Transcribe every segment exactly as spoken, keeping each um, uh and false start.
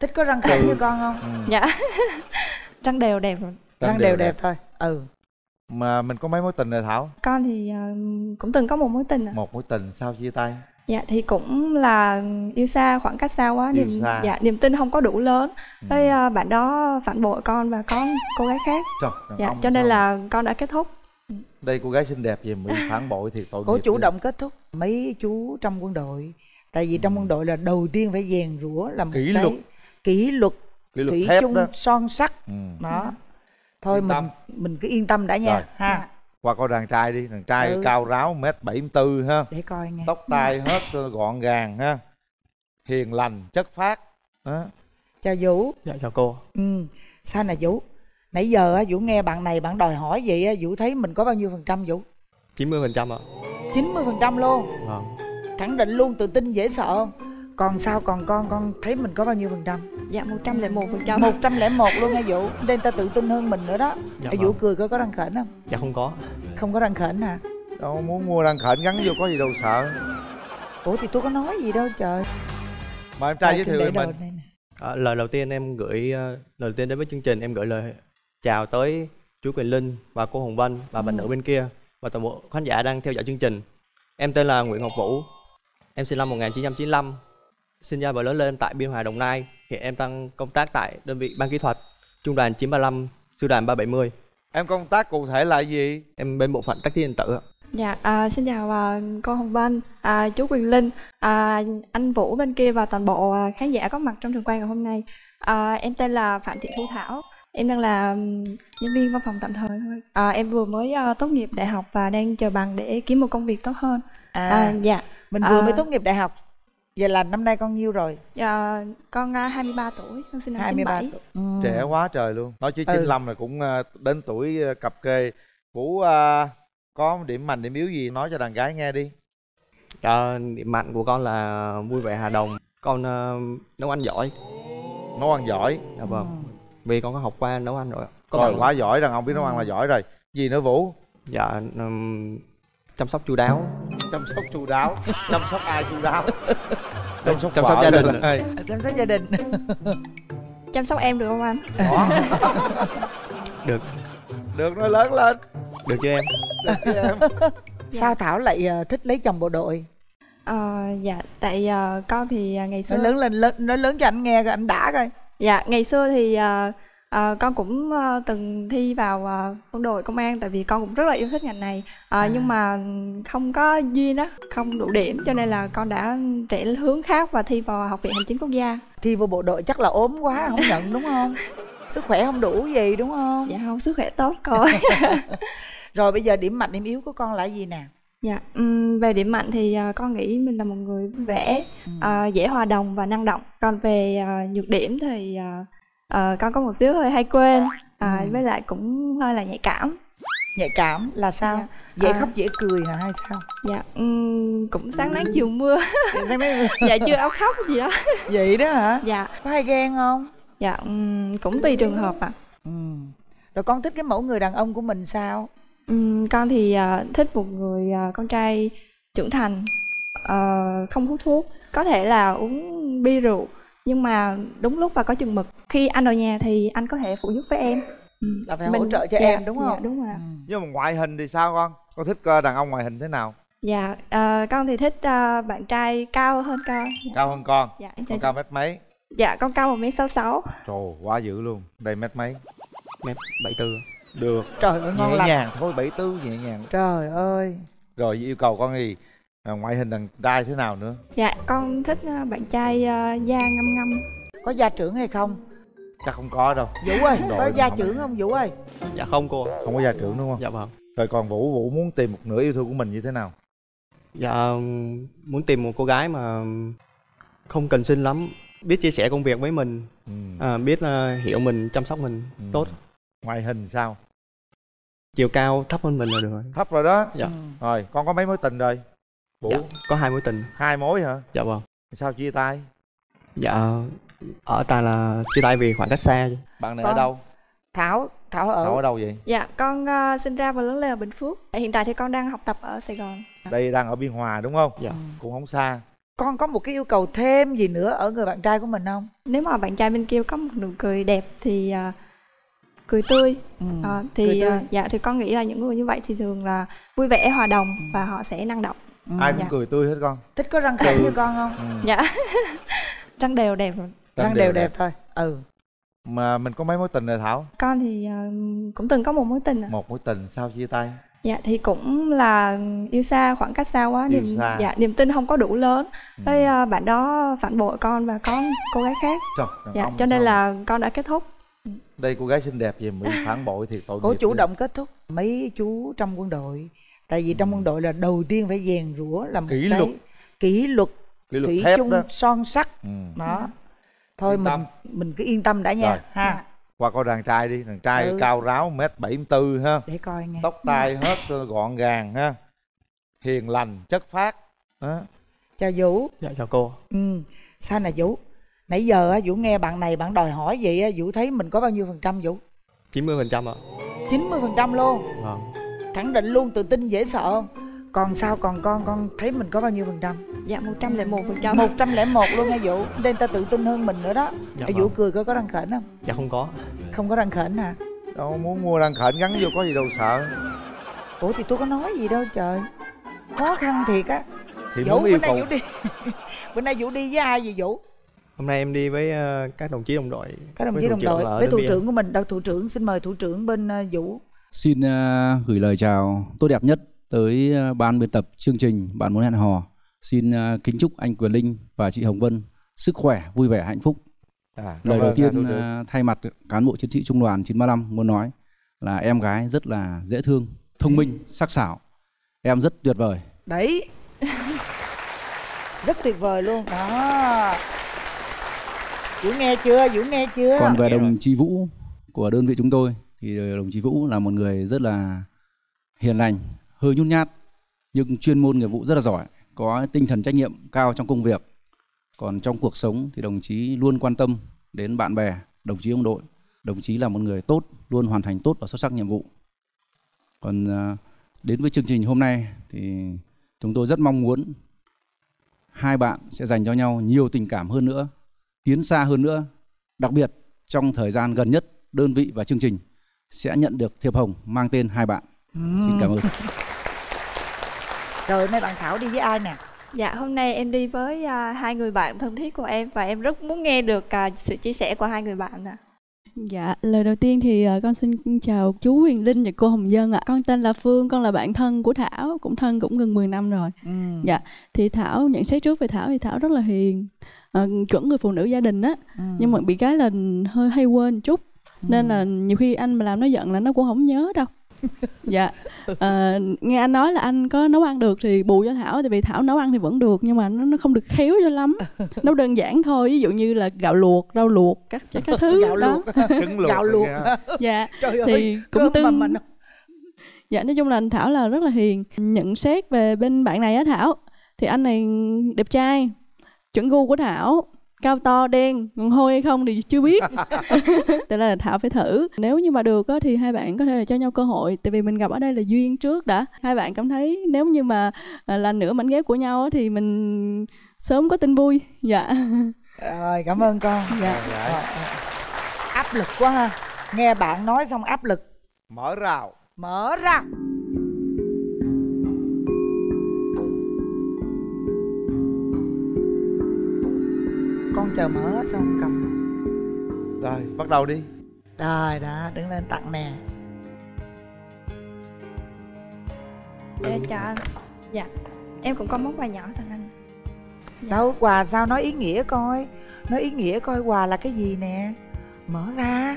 Thích có răng khểnh như con không? Ừ. Dạ. Răng đều đẹp. Răng, răng đều, đều đẹp. đẹp thôi. Ừ. Mà mình có mấy mối tình rồi Thảo? Con thì uh, cũng từng có một mối tình. À. Một mối tình sao chia tay? Dạ thì cũng là yêu xa, khoảng cách xa quá, yêu niềm xa. Dạ niềm tin không có đủ lớn. Ừ. Với uh, bạn đó phản bội con và có cô gái khác. Trời, dạ cho nên là con đã kết thúc. Đây cô gái xinh đẹp gì mà phản bội thì tội nghiệp. Cô chủ động kết thúc. Mấy chú trong quân đội, tại vì trong ừ. quân đội là đầu tiên phải rèn rũa làm kỷ luật, kỷ luật, kỷ luật thủy chung đó. son sắt ừ. đó. Thôi yên mình tâm. mình cứ yên tâm đã nha. Rồi. Ha. Dạ. Qua coi đàn trai đi, đàn trai ừ. cao ráo mét bảy mươi tư ha. Để coi nghe. Tóc tai ừ. hết gọn gàng ha. Hiền lành, chất phác. Đó. Chào Vũ. Dạ chào cô. Ừ. Sao nè Vũ? Nãy giờ Vũ nghe bạn này bạn đòi hỏi vậy, Vũ thấy mình có bao nhiêu phần trăm Vũ? chín mươi phần trăm ạ. chín mươi phần trăm luôn. Vâng. Khẳng định luôn, tự tin dễ sợ không? Còn sao, còn con, con thấy mình có bao nhiêu phần trăm? Dạ một trăm lẻ một phần trăm. một trăm lẻ một luôn nha Vũ. Nên ta tự tin hơn mình nữa đó. Dạ, Vũ cười coi có răng khểnh không? Dạ không có. Không có răng khểnh hả? Đâu muốn mua răng khểnh gắn vô có gì đâu sợ. Ủa thì tôi có nói gì đâu trời. Mà em trai giới thiệu về mình. À, lời đầu tiên em gửi, lời đầu tiên đến với chương trình em gửi lời chào tới chú Quyền Linh và cô Hồng Vân và bạn ừ. nữ bên kia và toàn bộ khán giả đang theo dõi chương trình. Em tên là Nguyễn Ngọc Vũ. Em sinh năm một nghìn chín trăm chín mươi lăm. Sinh ra và lớn lên tại Biên Hòa, Đồng Nai. Hiện em đang công tác tại đơn vị ban kỹ thuật Trung đoàn chín ba lăm, Sư đoàn ba bảy mươi. Em công tác cụ thể là gì? Em bên bộ phận tác chiến điện tử. Dạ, à, xin chào à, cô Hồng Vân, à, chú Quyền Linh, à, anh Vũ bên kia và toàn bộ khán giả có mặt trong trường quay ngày hôm nay. à, Em tên là Phạm Thị Thu Thảo. Em đang là nhân viên văn phòng tạm thời thôi. à, Em vừa mới uh, tốt nghiệp đại học và đang chờ bằng để kiếm một công việc tốt hơn. à, à Dạ. Mình vừa à, mới tốt nghiệp đại học. Vậy là năm nay con nhiêu rồi? Dạ, con hai mươi ba tuổi, con sinh năm hai mươi ba. Ừ. Trẻ quá trời luôn. Nói chứ chín mươi lăm là cũng đến tuổi cặp kê. Vũ có điểm mạnh, điểm yếu gì nói cho đàn gái nghe đi. À, điểm mạnh của con là vui vẻ, hòa đồng. Con uh, nấu ăn giỏi. Nấu ăn giỏi? Dạ vâng. Ừ. Vì con có học qua nấu ăn rồi. Rồi quá giỏi, đàn ông biết nấu ăn là giỏi rồi. Gì nữa Vũ? Dạ... Um... chăm sóc chu đáo. Chăm sóc chu đáo. Chăm sóc ai chu đáo? Chăm sóc, chăm sóc gia đình. Chăm sóc gia đình. Chăm sóc em được không anh? Đó. Được. Được, nó lớn lên. Được cho em. Được cho em. Sao Thảo lại thích lấy chồng bộ đội? Ờ, dạ, tại uh, con thì ngày xưa... Nói lớn lên, lớn, nói lớn cho anh nghe rồi, anh đã coi. Dạ, ngày xưa thì... Uh... À, con cũng uh, từng thi vào uh, quân đội công an, tại vì con cũng rất là yêu thích ngành này. uh, à. Nhưng mà không có duyên á, không đủ điểm cho nên là con đã trẻ hướng khác và thi vào Học viện Hành chính Quốc gia. Thi vào bộ đội chắc là ốm quá không nhận đúng không? Sức khỏe không đủ gì đúng không? Dạ không, sức khỏe tốt con. Rồi bây giờ điểm mạnh điểm yếu của con là gì nè? Dạ um, về điểm mạnh thì uh, con nghĩ mình là một người vui vẻ, ừ. uh, dễ hòa đồng và năng động. Còn về uh, nhược điểm thì uh, À, con có một xíu hơi hay quên, à, ừ. với lại cũng hơi là nhạy cảm. Nhạy cảm là sao? Dạ. Dễ à... khóc dễ cười hả hay sao? Dạ, um, cũng sáng nắng chiều mưa. Sáng nắng... Dạ chưa áo khóc gì đó. Vậy đó hả? Dạ. Có hay ghen không? Dạ, um, cũng tùy trường hợp ạ. À. Ừ. Rồi con thích cái mẫu người đàn ông của mình sao? Um, con thì uh, thích một người uh, con trai trưởng thành, uh, không hút thuốc, có thể là uống bia rượu. Nhưng mà đúng lúc và có chừng mực. Khi anh ở nhà thì anh có thể phụ giúp với em. Ừ. Là phải mình hỗ trợ cho dạ, em đúng không? Dạ, đúng rồi. Ừ. Nhưng mà ngoại hình thì sao con? Con thích đàn ông ngoại hình thế nào? Dạ, uh, con thì thích uh, bạn trai cao hơn con. Dạ. Cao hơn con? Dạ. Con cao mét mấy? Dạ, con cao một mét sáu mươi sáu. Trời, quá dữ luôn. Đây mét mấy? mét bảy mươi tư. Được. Trời ơi, ngon lành. Nhẹ nhàng thôi, bảy mươi tư nhẹ nhàng. Trời ơi. Rồi, yêu cầu con gì? À, ngoại hình đàn trai thế nào nữa? Dạ, con thích bạn trai uh, da ngăm ngăm. Có da trưởng hay không? Chắc không có đâu Vũ ơi. Có da không trưởng không Vũ ơi? Dạ không cô. Không có da trưởng đúng không? Dạ vâng. Rồi còn Vũ, Vũ muốn tìm một nửa yêu thương của mình như thế nào? Dạ, muốn tìm một cô gái mà không cần xinh lắm. Biết chia sẻ công việc với mình. ừ. à, Biết uh, hiểu mình, chăm sóc mình ừ. tốt. Ngoại hình sao? Chiều cao thấp hơn mình là được rồi. Thấp rồi đó. Dạ. ừ. Rồi, con có mấy mối tình rồi? Vũ. Dạ, có hai mối tình. Hai mối hả? Dạ vâng. Sao chia tay? Dạ, ở tại là chia tay vì khoảng cách xa. Bạn này con... ở đâu? Thảo, Thảo ở Thảo ở đâu vậy? Dạ, con uh, sinh ra và lớn lên ở Bình Phước. Hiện tại thì con đang học tập ở Sài Gòn. Đây đang ở Biên Hòa đúng không? Dạ. Cũng không xa. con có một cái yêu cầu thêm gì nữa ở người bạn trai của mình không? Nếu mà bạn trai bên kia có một nụ cười đẹp thì uh, cười tươi, ừ, uh, thì cười tươi. Uh, dạ thì con nghĩ là những người như vậy thì thường là vui vẻ, hòa đồng, ừ, và họ sẽ năng động. Ừ, ai cũng dạ. cười tươi hết con. Thích có răng khểnh như con không? Ừ. Dạ. Răng đều đẹp. Răng, răng đều, đều đẹp, đẹp thôi. Ừ. Mà mình có mấy mối tình rồi Thảo? Con thì uh, cũng từng có một mối tình. À. Một mối tình sao chia tay? Dạ thì cũng là yêu xa, khoảng cách xa quá, niềm dạ niềm tin không có đủ lớn. Ừ. Với uh, bạn đó phản bội con và có cô gái khác. Trời, dạ cho nên là con đã kết thúc. Đây cô gái xinh đẹp gì mình phản bội thì tội nghiệp. Cô chủ động kết thúc. Mấy chú trong quân đội, tại vì trong quân đội là đầu tiên phải rèn rũa làm kỷ luật, kỷ luật, kỷ luật thủy chung đó. Son sắt. Ừ. Đó. Thôi yên mình tâm. Mình cứ yên tâm đã nha. Rồi. Ha. Dạ. Qua coi đàn trai đi, đàn trai ừ. cao ráo một mét bảy mươi tư ha. Để coi nha. Tóc tai hết gọn gàng ha. Hiền lành, chất phác. Đó. Chào Vũ. Dạ chào cô. Ừ. Sao nè Vũ? Nãy giờ Vũ nghe bạn này bạn đòi hỏi vậy, Vũ thấy mình có bao nhiêu phần trăm Vũ? chín mươi phần trăm ạ. chín mươi phần trăm luôn. Vâng. Khẳng định luôn, tự tin dễ sợ không? Còn sao còn con, con thấy mình có bao nhiêu phần trăm? Dạ một trăm lẻ một phần trăm. một trăm lẻ một luôn nha Vũ. Nên ta tự tin hơn mình nữa đó. Dạ Vũ vâng. cười coi có răng khểnh không? Dạ không có. Không có răng khểnh hả? Đâu muốn mua răng khểnh gắn vô có gì đâu sợ. Ủa thì tôi có nói gì đâu trời. Khó khăn thiệt á. Thì Vũ bữa nay Vũ đi bữa nay Vũ đi với ai vậy Vũ? Hôm nay em đi với các đồng chí đồng đội. Các đồng chí đồng đội với thủ trưởng của mình. Đâu thủ trưởng, xin mời thủ trưởng bên Vũ. Xin uh, gửi lời chào tốt đẹp nhất tới uh, ban biên tập chương trình Bạn Muốn Hẹn Hò. Xin uh, kính chúc anh Quyền Linh và chị Hồng Vân sức khỏe, vui vẻ, hạnh phúc. À, lời đầu tiên uh, thay mặt cán bộ chiến sĩ Trung đoàn chín ba lăm muốn nói là em gái rất là dễ thương, thông minh, sắc sảo. Em rất tuyệt vời. Đấy. Rất tuyệt vời luôn. Đó. Vũ nghe chưa? Vũ nghe chưa? Còn về đồng chí Vũ của đơn vị chúng tôi thì đồng chí Vũ là một người rất là hiền lành, hơi nhút nhát nhưng chuyên môn nghiệp vụ rất là giỏi, có tinh thần trách nhiệm cao trong công việc. Còn trong cuộc sống thì đồng chí luôn quan tâm đến bạn bè, đồng chí đồng đội. Đồng chí là một người tốt, luôn hoàn thành tốt và xuất sắc nhiệm vụ. Còn đến với chương trình hôm nay thì chúng tôi rất mong muốn hai bạn sẽ dành cho nhau nhiều tình cảm hơn nữa, tiến xa hơn nữa. Đặc biệt trong thời gian gần nhất, đơn vị và chương trình sẽ nhận được thiệp hồng mang tên hai bạn. Ừ. Xin cảm ơn. Rồi nay bạn Thảo đi với ai nè? Dạ hôm nay em đi với uh, hai người bạn thân thiết của em. Và em rất muốn nghe được uh, sự chia sẻ của hai người bạn ạ. Dạ lời đầu tiên thì uh, con xin chào chú Quyền Linh và cô Hồng Vân ạ. Con tên là Phương, con là bạn thân của Thảo. Cũng thân cũng gần mười năm rồi. Ừ. Dạ thì Thảo, nhận xét trước về Thảo thì Thảo rất là hiền, uh, chuẩn người phụ nữ gia đình á. Ừ. Nhưng mà bị cái là hơi hay quên chút. Ừ. Nên là nhiều khi anh mà làm nó giận là nó cũng không nhớ đâu. Dạ à, nghe anh nói là anh có nấu ăn được thì bù cho Thảo. Tại vì Thảo nấu ăn thì vẫn được, nhưng mà nó, nó không được khéo cho lắm. Nấu đơn giản thôi, ví dụ như là gạo luộc, rau luộc, các, các thứ gạo đó luộc. Gạo luộc. Dạ trời thì ơi, cũng tương mà mà... Dạ nói chung là anh Thảo là rất là hiền. Nhận xét về bên bạn này á Thảo, thì anh này đẹp trai, chuẩn gu của Thảo. Cao to đen, còn hôi hay không thì chưa biết. Tại là Thảo phải thử. Nếu như mà được thì hai bạn có thể là cho nhau cơ hội. Tại vì mình gặp ở đây là duyên trước đã. Hai bạn cảm thấy nếu như mà là nửa mảnh ghép của nhau thì mình sớm có tin vui. Dạ. Rồi cảm ơn con. Dạ. Rồi, áp lực quá ha. Nghe bạn nói xong áp lực. Mở rào. Mở rào. Con chờ mở xong cầm. Rồi, bắt đầu đi. Rồi, đó, đứng lên tặng nè. Để cho anh. Dạ, em cũng có món quà nhỏ tặng anh. Dạ. Đâu, quà sao nói ý nghĩa coi. Nói ý nghĩa coi quà là cái gì nè. Mở ra.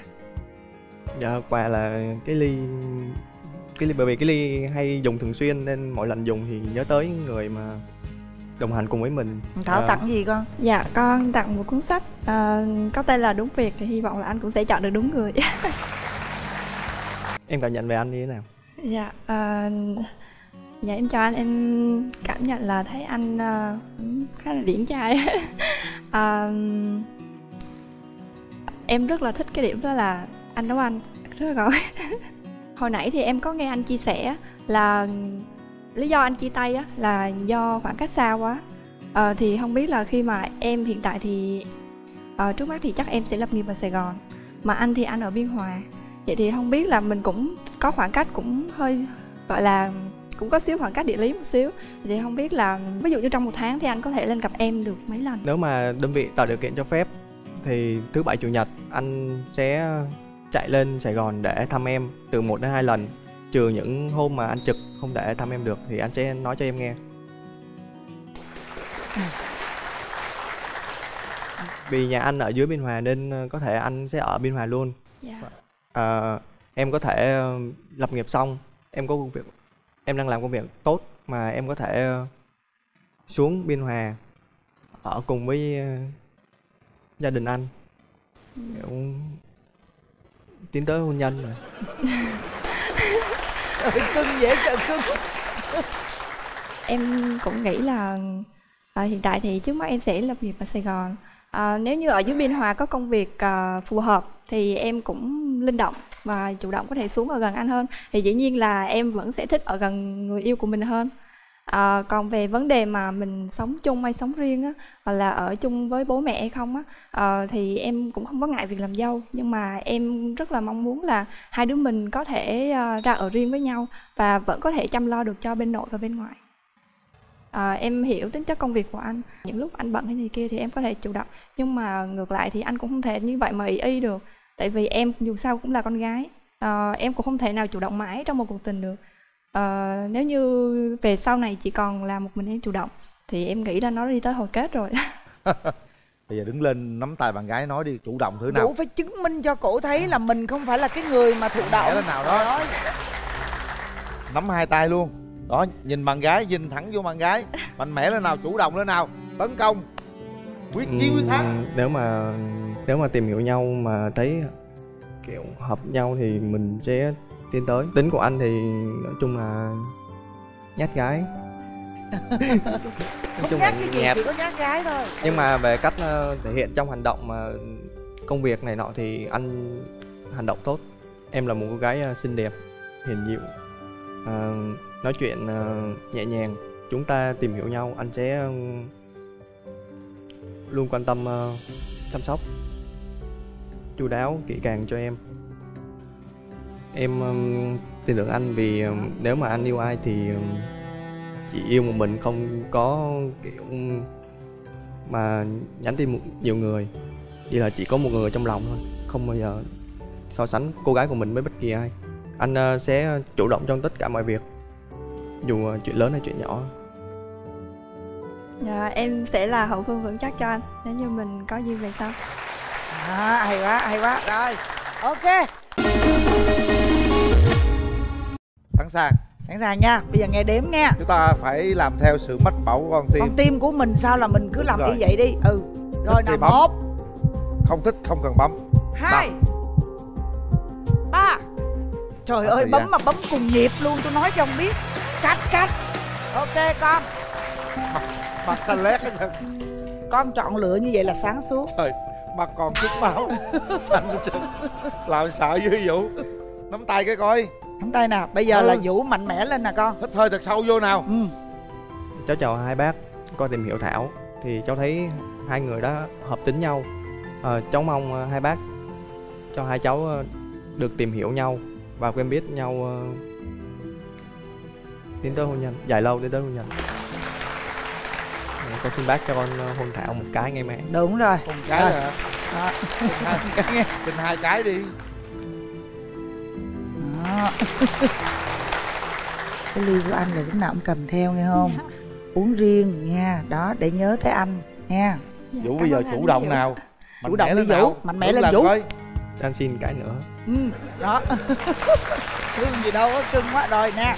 Dạ, quà là cái ly. Cái ly, bởi vì cái ly hay dùng thường xuyên nên mỗi lần dùng thì nhớ tới người mà đồng hành cùng với mình. Thảo à... tặng gì con? Dạ con tặng một cuốn sách à, có tên là Đúng Việc, thì hy vọng là anh cũng sẽ chọn được đúng người. Em cảm nhận về anh như thế nào? Dạ à, dạ em chào anh, em cảm nhận là thấy anh à, khá là điển trai. À, em rất là thích cái điểm đó là anh nấu ăn rất là ngon. Hồi nãy thì em có nghe anh chia sẻ là lý do anh chia tay á, là do khoảng cách xa quá. à, Thì không biết là khi mà em hiện tại thì à, trước mắt thì chắc em sẽ lập nghiệp ở Sài Gòn, mà anh thì anh ở Biên Hòa. Vậy thì không biết là mình cũng có khoảng cách, cũng hơi gọi là cũng có xíu khoảng cách địa lý một xíu. Thì không biết là ví dụ như trong một tháng thì anh có thể lên gặp em được mấy lần? Nếu mà đơn vị tạo điều kiện cho phép thì thứ bảy chủ nhật anh sẽ chạy lên Sài Gòn để thăm em từ một đến hai lần. Trừ những hôm mà anh trực không để thăm em được thì anh sẽ nói cho em nghe. À. Vì nhà anh ở dưới Biên Hòa nên có thể anh sẽ ở Biên Hòa luôn. Dạ. à, Em có thể lập nghiệp xong, em có công việc, em đang làm công việc tốt mà em có thể xuống Biên Hòa ở cùng với gia đình anh. Ừ. Cũng tiến tới hôn nhân rồi. Cưng dễ sợ cưng. Em cũng nghĩ là à, hiện tại thì trước mắt em sẽ lập nghiệp ở Sài Gòn. à, Nếu như ở dưới Biên Hòa có công việc à, phù hợp thì em cũng linh động và chủ động có thể xuống ở gần anh hơn. Thì dĩ nhiên là em vẫn sẽ thích ở gần người yêu của mình hơn. à, Còn về vấn đề mà mình sống chung hay sống riêng á, hoặc là ở chung với bố mẹ hay không á, à, thì em cũng không có ngại việc làm dâu. Nhưng mà em rất là mong muốn là hai đứa mình có thể à, ra ở riêng với nhau và vẫn có thể chăm lo được cho bên nội và bên ngoại. À, em hiểu tính chất công việc của anh, những lúc anh bận hay gì kia thì em có thể chủ động, nhưng mà ngược lại thì anh cũng không thể như vậy mà ỷ y được. Tại vì em dù sao cũng là con gái, à, em cũng không thể nào chủ động mãi trong một cuộc tình được. à, Nếu như về sau này chỉ còn là một mình em chủ động thì em nghĩ là nó đi tới hồi kết rồi. Bây giờ đứng lên nắm tay bạn gái nói đi, chủ động thử nào. Đủ phải chứng minh cho cổ thấy là mình không phải là cái người mà thụ động. Nào đó. Nắm hai tay luôn. Đó, nhìn bạn gái, nhìn thẳng vô bạn gái. Mạnh mẽ lên nào, chủ động lên nào. Tấn công. Quyết chiến quyết thắng. Nếu mà nếu mà tìm hiểu nhau mà thấy kiểu hợp nhau thì mình sẽ tiến tới. Tính của anh thì nói chung là nhát gái. Nói chung nhát cái gì nhát. Chỉ có nhát gái thôi. Nhưng mà về cách thể hiện trong hành động mà công việc này nọ thì anh hành động tốt. Em là một cô gái xinh đẹp, hiền dịu, à, nói chuyện uh, nhẹ nhàng. Chúng ta tìm hiểu nhau, anh sẽ uh, luôn quan tâm, uh, chăm sóc chu đáo, kỹ càng cho em. Em uh, tin tưởng anh vì uh, nếu mà anh yêu ai thì uh, chỉ yêu một mình, không có kiểu mà nhắn tin nhiều người. Chỉ là chỉ có một người trong lòng thôi, không bao giờ so sánh cô gái của mình với bất kỳ ai. Anh uh, sẽ chủ động trong tất cả mọi việc, dù chuyện lớn hay chuyện nhỏ. Dạ, em sẽ là hậu phương vững chắc cho anh nếu như mình có duyên về sau. À, hay quá, hay quá. Rồi, ok. Sẵn sàng. Sẵn sàng nha, bây giờ nghe đếm nha. Chúng ta phải làm theo sự mách bảo của con tim. Con tim của mình sao là mình cứ làm y vậy đi. Ừ, rồi nào, một. Không thích không cần bấm. Hai. Ba. Trời ơi, bấm mà bấm cùng nhịp luôn, tôi nói cho ông biết. Cắt cắt. Ok con. Mặt xanh lét hết trơn. Con chọn lựa như vậy là sáng suốt. Trời, mặt còn chút máu. Xanh hết trơn. Làm sợ với Vũ. Nắm tay cái coi. Nắm tay nào. Bây giờ ừ. là Vũ mạnh mẽ lên nè con. Hít hơi thật sâu vô nào. Ừ. Cháu chào hai bác. Con tìm hiểu Thảo thì cháu thấy hai người đó hợp tính nhau. à, Cháu mong hai bác cho hai cháu được tìm hiểu nhau và quen biết nhau, tiến tới hôn nhân, dài lâu đến tới hôn nhân. Con xin bác cho con hôn Thảo một cái ngay mẹ. Đúng rồi. Một cái rồi hả? À. Hai, hai cái đi. Đó. Cái ly của anh là lúc nào cũng cầm theo nghe không? Dạ. Uống riêng nha, đó để nhớ tới anh nha. Dạ, Vũ bây giờ chủ động nào. Chủ động đi Vũ, mạnh mẽ lên Vũ. Anh xin cái nữa. Ừ, đó. Thương gì đâu, cưng quá rồi nè.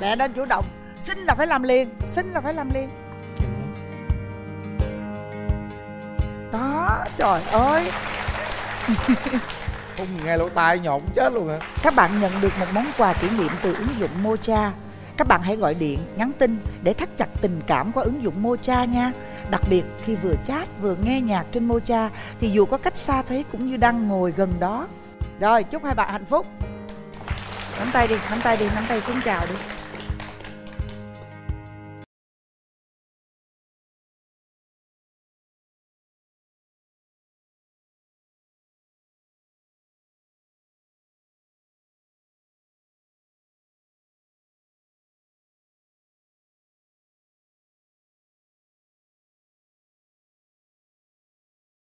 Lẹ lên chủ động. Xin là phải làm liền. Xin là phải làm liền. Đó, trời ơi. Không nghe lỗ tai nhộn chết luôn hả? Các bạn nhận được một món quà kỷ niệm từ ứng dụng Mocha. Các bạn hãy gọi điện, nhắn tin để thắt chặt tình cảm qua ứng dụng Mocha nha. Đặc biệt khi vừa chat vừa nghe nhạc trên Mocha thì dù có cách xa thấy cũng như đang ngồi gần đó. Rồi, chúc hai bạn hạnh phúc. Nắm tay đi, nắm tay đi, nắm tay xuống chào đi.